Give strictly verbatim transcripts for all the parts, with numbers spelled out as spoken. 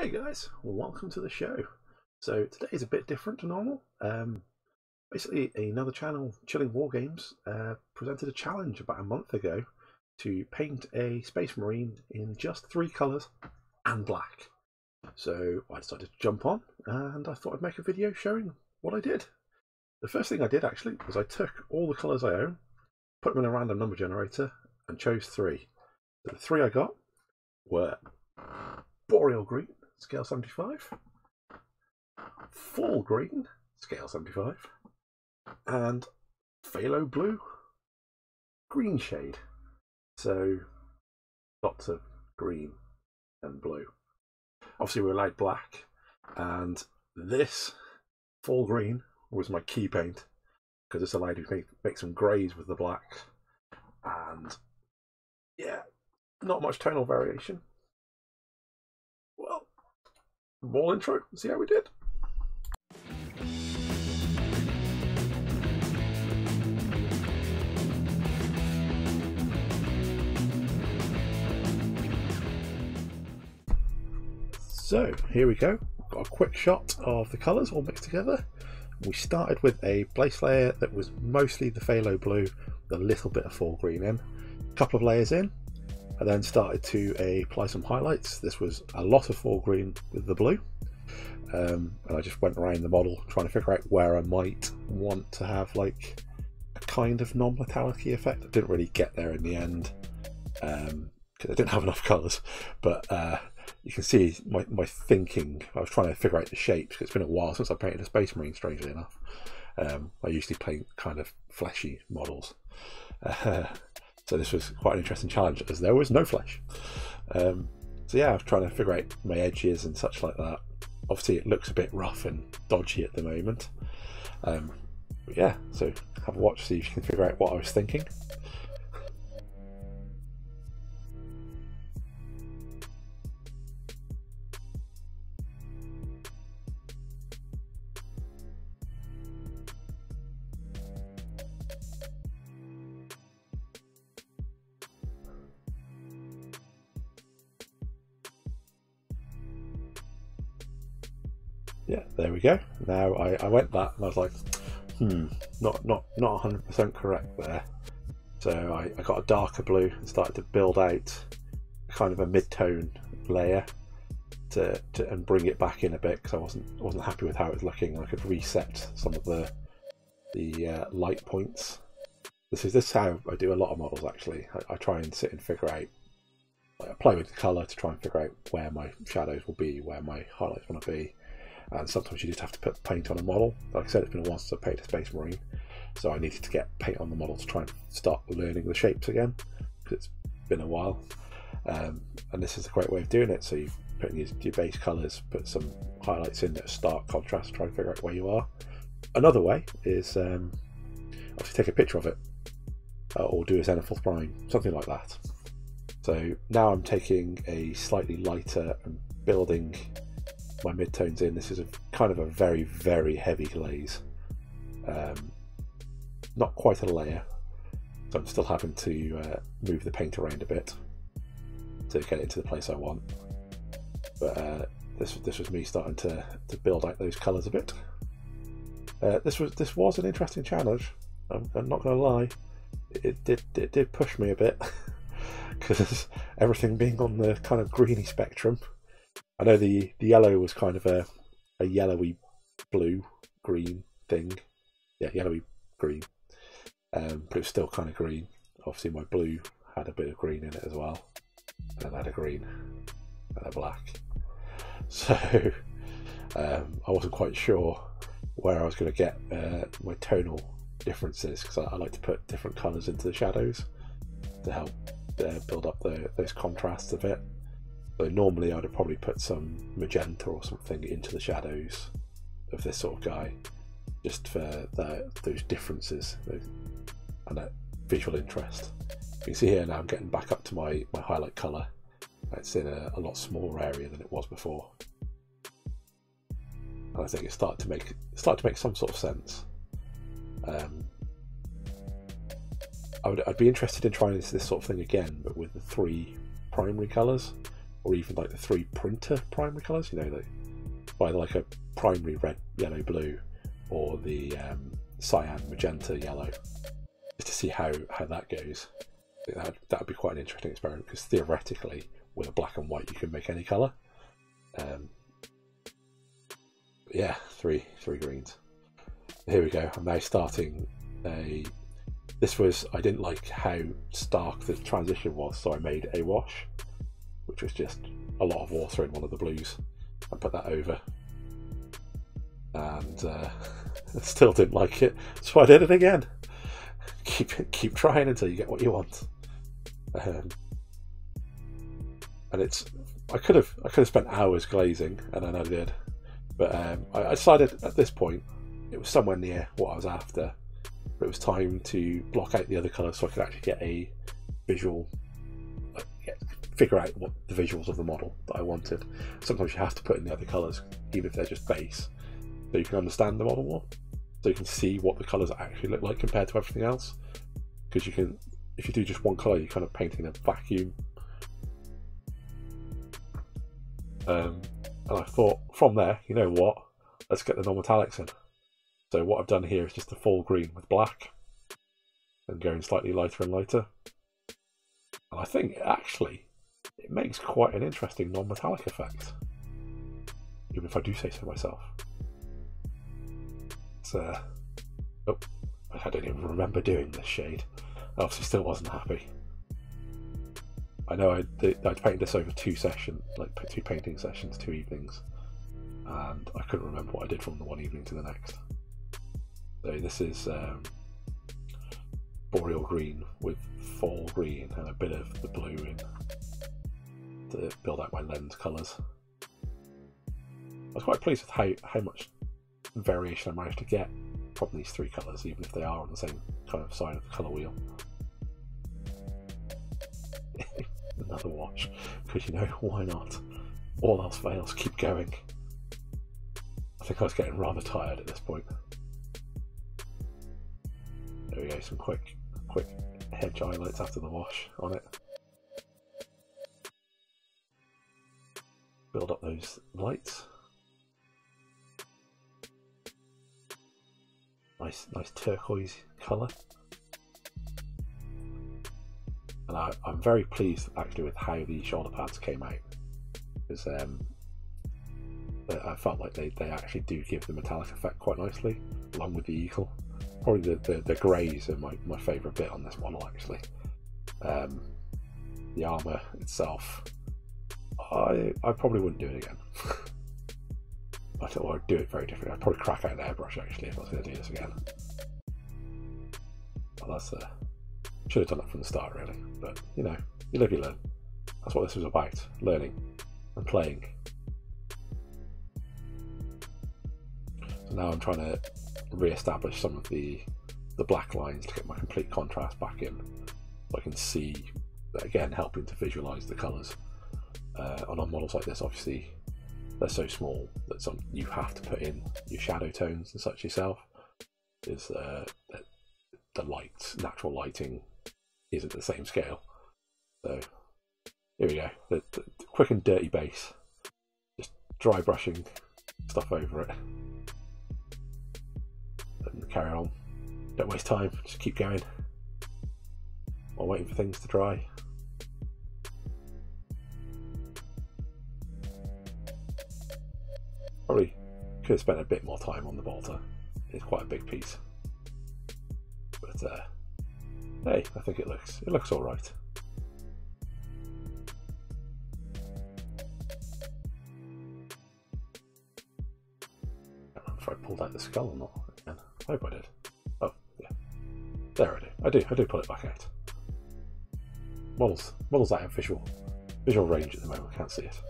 Hey guys, welcome to the show. So today is a bit different to normal. Um, basically another channel, Chilling War Games, uh, presented a challenge about a month ago to paint a Space Marine in just three colours and black. So I decided to jump on and I thought I'd make a video showing what I did. The first thing I did actually was I took all the colours I own, put them in a random number generator and chose three. So the three I got were Boreal Green, scale seventy-five, Full Green, scale seventy-five, and Phthalo Blue, green shade. So lots of green and blue. Obviously we're allowed black, and this Full Green was my key paint because it's allowed me to make, make some greys with the black, and yeah, not much tonal variation. Ball intro, see how we did. So here we go, got a quick shot of the colours all mixed together. We started with a base layer that was mostly the phthalo blue with a little bit of full green in, a couple of layers in. I then started to uh, apply some highlights. This was a lot of full green with the blue. Um, and I just went around the model trying to figure out where I might want to have like a kind of non-metallic-y effect. I didn't really get there in the end because um, I didn't have enough colours. But uh, you can see my, my thinking. I was trying to figure out the shapes because it's been a while since I painted a Space Marine, strangely enough. Um, I usually paint kind of fleshy models. Uh, So this was quite an interesting challenge as there was no flesh. Um, so yeah, I was trying to figure out my edges and such like that. Obviously it looks a bit rough and dodgy at the moment. Um, but yeah, so have a watch, see if you can figure out what I was thinking. Yeah, there we go. Now I, I went that and I was like, hmm, not not not one hundred percent correct there. So I, I got a darker blue and started to build out kind of a mid-tone layer to, to and bring it back in a bit because I wasn't wasn't happy with how it was looking. I could reset some of the the uh, light points. This is this is how I do a lot of models actually. I, I try and sit and figure out. I play with the colour to try and figure out where my shadows will be, where my highlights want to be. And sometimes you just have to put paint on a model. Like I said, it's been a while since I painted a Space Marine, so I needed to get paint on the model to try and start learning the shapes again, because it's been a while. Um, and this is a great way of doing it. So you put in your, your base colours, put some highlights in that are stark contrast, try and figure out where you are. Another way is um, obviously take a picture of it, uh, or do a zenithal prime, something like that. So now I'm taking a slightly lighter and building my mid-tones in. This is a kind of a very very heavy glaze, um, not quite a layer, so I'm still having to uh, move the paint around a bit to get it to the place I want, but uh, this this was me starting to, to build out those colours a bit. Uh, this was this was an interesting challenge, I'm, I'm not gonna lie. It did, it did push me a bit because everything being on the kind of greeny spectrum. I know the, the yellow was kind of a, a yellowy blue green thing. Yeah, yellowy green. Um, but it was still kind of green. Obviously my blue had a bit of green in it as well. And I had a green and a black. So um, I wasn't quite sure where I was going to get uh, my tonal differences, because I, I like to put different colours into the shadows to help uh, build up the, those contrasts a bit. So normally I'd have probably put some magenta or something into the shadows of this sort of guy, just for the, those differences and that visual interest. You can see here now I'm getting back up to my, my highlight colour. It's in a, a lot smaller area than it was before. And I think it started to make, it started to make some sort of sense. Um, I would, I'd be interested in trying this, this sort of thing again, but with the three primary colours. or even like the three printer primary colours, you know, like either like a primary red, yellow, blue, or the um, cyan, magenta, yellow, just to see how, how that goes. I think that that would be quite an interesting experiment, because theoretically with a black and white you can make any colour. Um, yeah, three three greens. Here we go. I'm now starting a... This was... I didn't like how stark the transition was, so I made a wash, which was just a lot of water in one of the blues, and put that over. And uh, still didn't like it, so I did it again. Keep keep trying until you get what you want. Um, and it's... I could have I could have spent hours glazing, and then I did. But um, I, I decided at this point, it was somewhere near what I was after, but it was time to block out the other colours so I could actually get a visual, like, yeah, figure out what the visuals of the model that I wanted. Sometimes you have to put in the other colours, even if they're just base, so you can understand the model more, so you can see what the colours actually look like compared to everything else. Because you can, if you do just one colour, you're kind of painting a vacuum. Um, and I thought, from there, you know what, let's get the non-metallics in. So what I've done here is just a full green with black, and going slightly lighter and lighter. And I think actually it makes quite an interesting non-metallic effect, even if I do say so myself. So, oh, I don't even remember doing this shade. I obviously still wasn't happy. I know I I'd painted this over two sessions, like two painting sessions, two evenings, and I couldn't remember what I did from the one evening to the next. So this is um, Boreal Green with Full Green and a bit of the blue in to build out my lens colours. I was quite pleased with how, how much variation I managed to get from these three colours, even if they are on the same kind of side of the colour wheel. Another watch, because you know, why not? All else fails, keep going. I think I was getting rather tired at this point. There we go, some quick, quick hedge highlights after the wash on it. Build up those lights. Nice, nice turquoise colour. And I, I'm very pleased actually with how the shoulder pads came out, because um, I felt like they, they actually do give the metallic effect quite nicely, along with the eagle. Probably the, the, the greys are my, my favourite bit on this model actually. Um, the armour itself, I, I probably wouldn't do it again. I thought, well, I'd do it very differently. I'd probably crack out an airbrush actually if I was going to do this again. Well, that's uh, should have done that from the start really, but you know, you live you learn. That's what this was about, learning and playing. So now I'm trying to re-establish some of the the black lines to get my complete contrast back in, so I can see, again helping to visualize the colors. Uh, and on models like this, obviously they're so small that some you have to put in your shadow tones and such yourself. Is uh, the light, natural lighting isn't the same scale. So here we go, the, the, the quick and dirty base, just dry brushing stuff over it. Carry on, don't waste time, just keep going while waiting for things to dry. Probably could have spent a bit more time on the bolter, it's quite a big piece, but uh, hey, I think it looks it looks all right. I don't know if I pulled out the skull or not. I hope I did. Oh, yeah. There I do. I do, I do pull it back out. Models, models that have visual, visual range at the moment, I can't see it.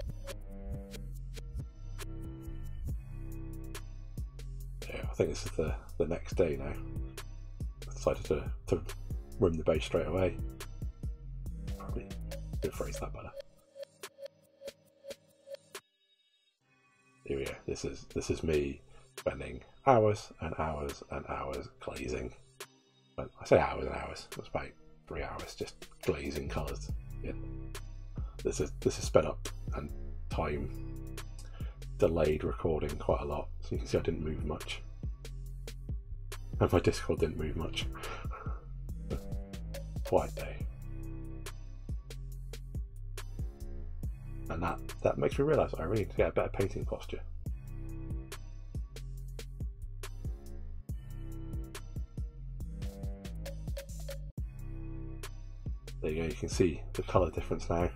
Yeah, I think this is the, the next day now. I decided to, to rim the base straight away. Probably could phrase that better. Here we go, this is, this is me spending hours and hours and hours glazing. But I say hours and hours, it was about three hours just glazing colours. Yeah. This is this is sped up and time delayed recording quite a lot. So you can see I didn't move much. And my Discord didn't move much. Quiet day. And that, that makes me realise I really need to get a better painting posture. There you go, you can see the colour difference now.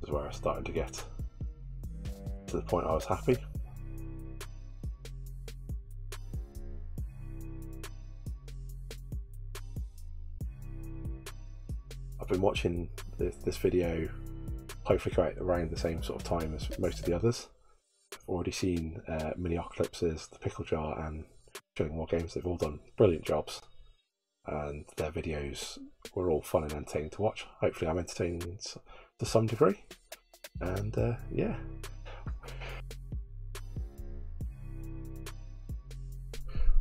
This is where I started to get to the point I was happy. I've been watching this, this video hopefully quite around the same sort of time as most of the others. I've already seen uh, Miniocalypse's, The Pickle Jar and Chilling War Games. They've all done brilliant jobs and their videos were all fun and entertaining to watch. Hopefully I'm entertaining to some degree, and uh, yeah.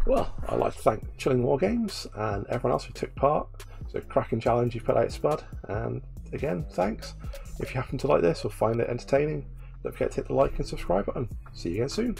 Well, I'd like to thank Chilling War Games and everyone else who took part. It's a cracking challenge you put out, Spud, and again, thanks. If you happen to like this or find it entertaining, don't forget to hit the like and subscribe button. See you again soon.